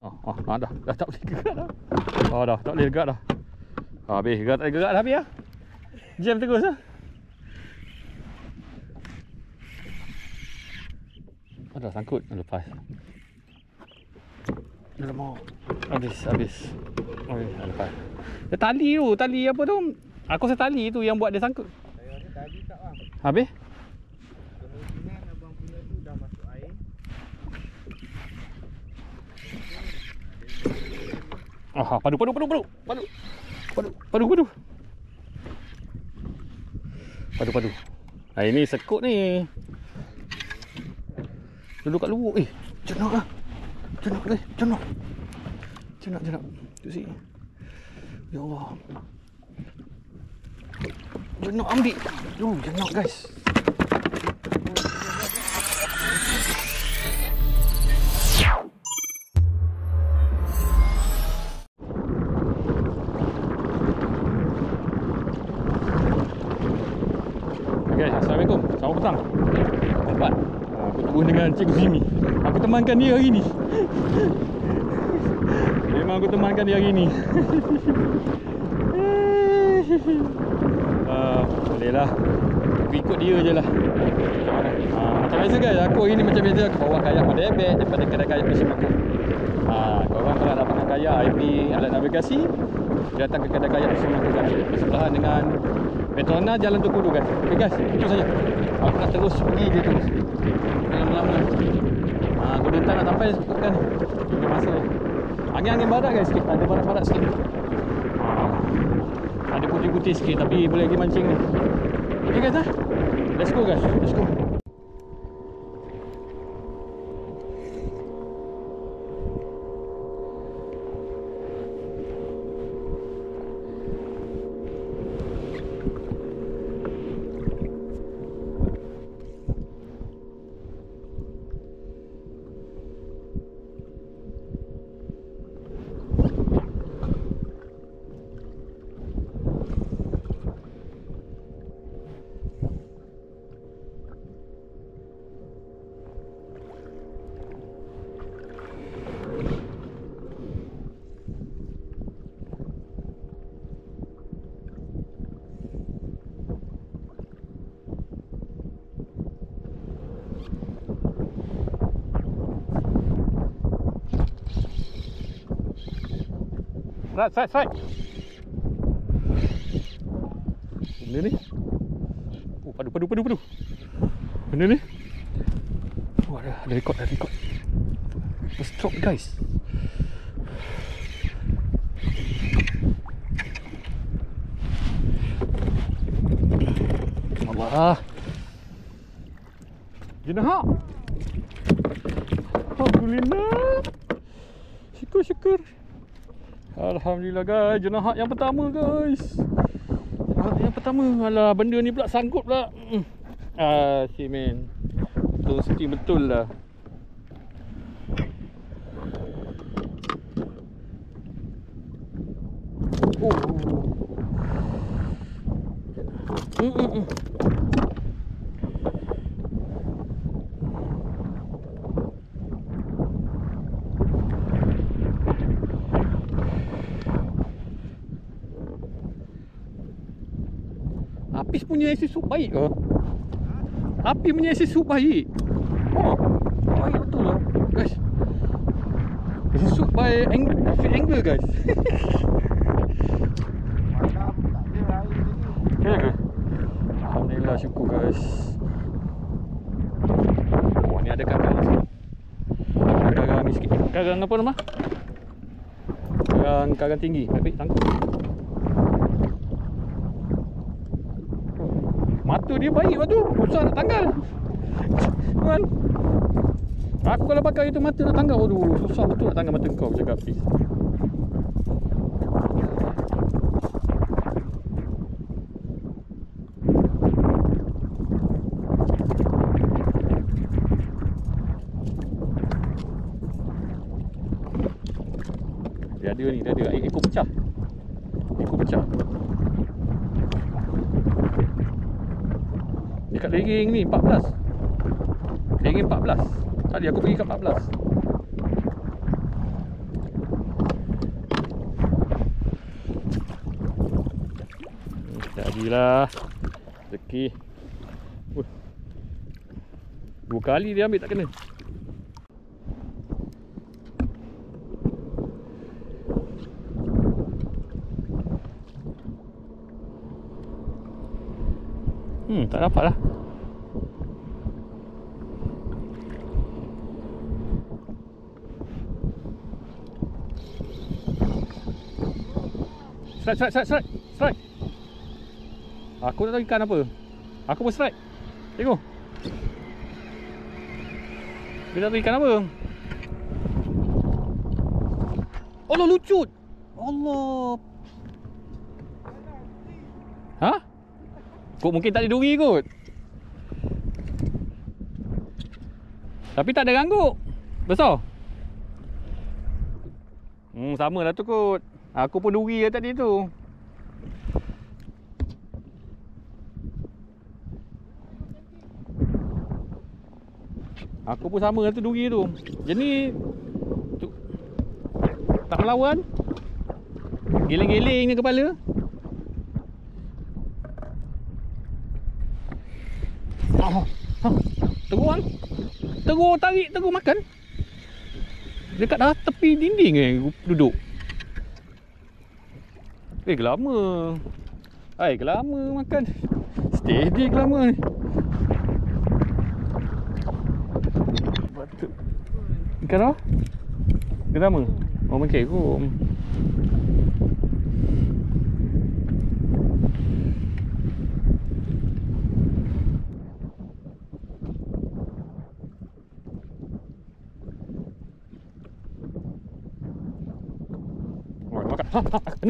Dah tak boleh gerak dah. Dah tak boleh gerak dah. Habis gerak tak boleh gerak dah habis lah. Jam terus lah. Dah sangkut, lepas. Dah mau. Habis. Lepas. Dia tali tu, tali apa tu? Aku rasa tali tu yang buat dia sangkut. Saya rasa tali tak bang. Habis? Kemungkinan abang punya tu dah masuk air. Padu. Ha, ini sekut ni. Duduk kat lubuk. Jenoklah. Jenok. Duduk sini. Ya Allah. Jenok ambil. Jenok guys. Assalamualaikum. Selamat petang. Nampak? Aku turun dengan Cikgu Jimmy. Aku temankan dia hari ni. Memang aku temankan dia hari ni. Bolehlah. Aku ikut dia je lah. Macam biasa guys, aku hari ni macam biasa. Aku bawa kayak pada ebek daripada kedai kayak mesin aku. Korang kalau nak pakai kayak IP alat navigasi, datang ke kedai kayak mesin aku guys. Bersebelahan dengan Petrona Jalan Tunggu dulu guys. Ok guys, ikut saja. Aku nak terus pergi je terus. Lama-lama. Aku minta nak sampai kan. Dia masa angin-angin barat guys sikit. Ada barat-barat sikit. Ada putih-putih sikit tapi boleh pergi mancing ni. Ok guys lah. Let's go guys. Let's go. Right. Benda ni. Oh, padu. Benda ni. Oh, ada record. First drop guys. Allah. Jenah. Alhamdulillah. Syukur. Alhamdulillah guys, jenahak yang pertama guys. Jenahak yang pertama. Alah, benda ni pula sangkut pula. Si men. Betul lah. Apis punya isi sup baik ke? Api punya isi sup baik. Baik betul lah guys. Isi sup by angle guys. Malam tak ada air ni. Alhamdulillah, syukur guys. Ni ada karang ni. Karang ni sikit. Karang apa nama? Karang tinggi. Tapi tangkap. Mata dia baik waktu tu, susah nak tanggal kan? Aku kalau pakai itu mata nak tanggal, aduh susah betul nak tanggal mata kau macam kapis. Dia ada ni, dia ada ekor pecah. Dekat legging ni 14. Legging 14. Tadi aku pergi kat 14. Gila rezeki. Dua kali dia ambil tak kena. Tak dapat lah. Strike. Aku tak tahu ikan apa. Aku pun strike. Tengok. Dia tak tahu ikan apa. Allah lucut. Allah. Hah? Kot mungkin tak ada duri kot. Tapi tak ada rangguk. Besar. Sama lah tu kot. Aku pun duri lah tadi tu. Aku pun sama lah tu duri tu. Jadi tu, tak melawan. Geleng-geleng dengan kepala. Teruk tarik, teruk makan. Dekat dah tepi dinding duduk. Kelama. Kelama makan. Steady kelama ni. Batuk. Ikan apa? Kelama. Oh, mengkek kot.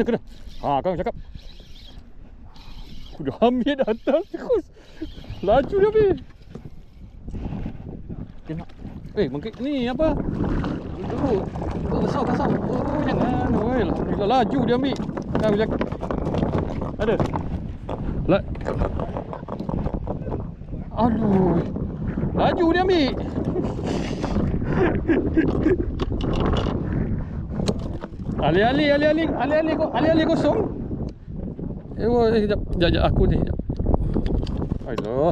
Kena. Kau cakap. Aku dah ambil datang terus. Laju dia habis. Kena. Mungkin ni apa? Duduk. Kasau. Oh, jangan. Oi, laju dia ambil. Kau cakap. Ada. Aduh. Laju dia ambil. Alih-alih kosong. Sekejap aku ni. Aduh.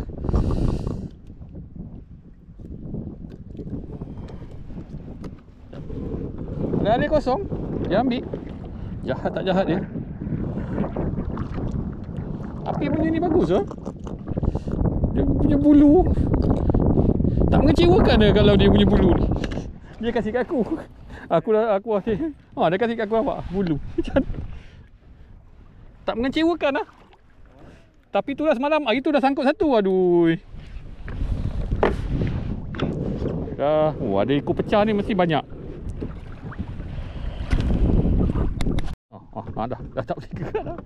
Alih-alih kosong. Dia ambil. Jahat tak jahat dia. Api punya ni bagus lah. Dia punya bulu tak mengecewakan lah kalau dia punya bulu ni. Dia kasih kat aku. Aku asyik. Dia kasih kat aku apa? Bulu. Tak mengecewakan lah. Tapi tu dah semalam. Hari tu dah sangkut satu. Aduh. Dah. Ada ekor pecah ni mesti banyak. Dah tak boleh gerak dah.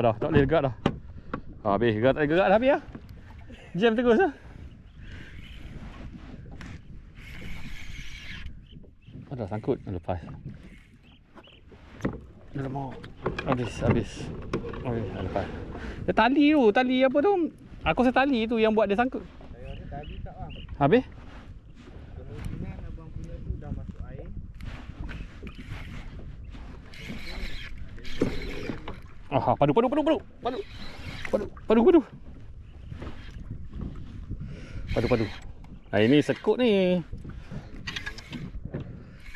Dah tak boleh gerak dah. Habis gerak tak boleh gerak dah habis lah. Jam terus lah. Dah sangkut, lepas. Dah mau. Habis. Lepas. Dia tali apa tu? Aku rasa tali tu yang buat dia sangkut. Saya rasa tali tak bang. Habis? Kemungkinan abang punya tu dah masuk air. Padu. Ini sekut ni.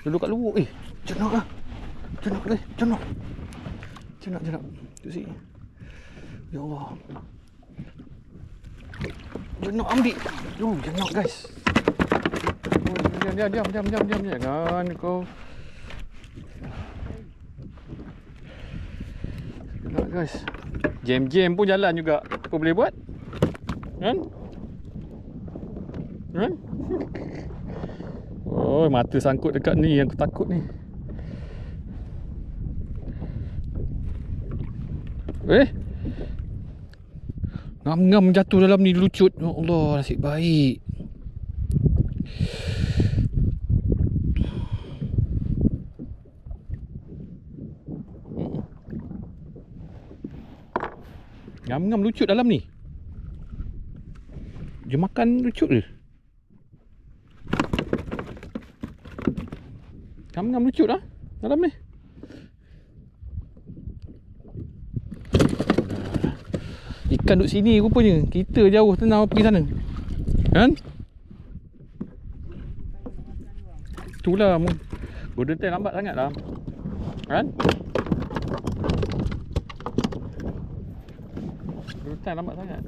Duduk kat lubuk. Jenok lah. Jenok. Duduk sini. Ya Allah. Jenok ambil. Jenok guys. Diam. Jangan kau. Jenok guys. Jam pun jalan juga. Kau boleh buat. Kan? Mata sangkut dekat ni yang aku takut ni. Ngam-ngam jatuh dalam ni lucut. Ya Allah, nasib baik. Ngam-ngam lucut dalam ni. Dia makan lucut ke? Ngam-ngam lucut lah dalam ni. ikan duduk sini rupanya. Kita jauh tenang pergi sana. Kan? Itulah. Golden Tail lambat sangat lah. Kan? Golden Tail lambat sangat.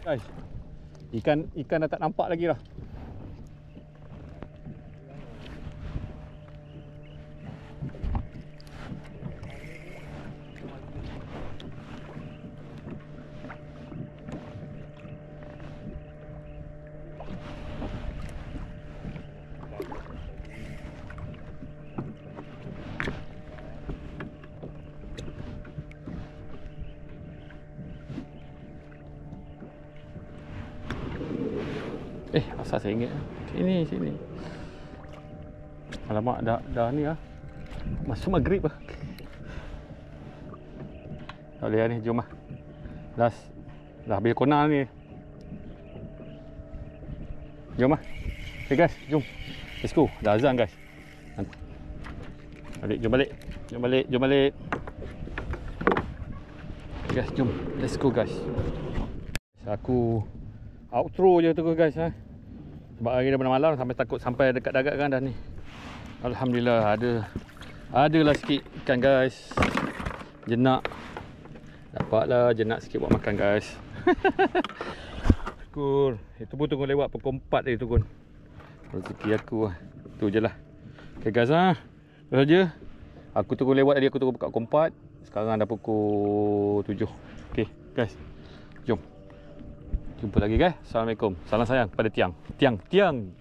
Guys, ikan dah tak nampak lagi lah. Asal saya ingat sini. Alamak, dah ni lah. Masuk maghrib lah. Tak boleh ni, jom lah. Dah habis kona ni. Jom lah. Okay guys, jom. Let's go, dah azan guys. Jom balik. Okay guys, jom. Let's go guys. Aku outro je tu guys ha. Sebab hari dah malam sampai takut sampai dekat dagat kan dah ni. Alhamdulillah adalah sikit ikan guys. Jenak. Dapatlah jenak sikit buat makan guys. Syukur. Itu pun tunggu lewat pukul 4 tadi tu kun. Rezeki aku ah. Tu jelah. Okey guys ah. Ha. Saja. Aku tunggu lewat tadi, aku tunggu buka pukul 4. Sekarang dah pukul 7. Okey guys. Jom. Jumpa lagi guys. Assalamualaikum. Salam sayang kepada Tiang.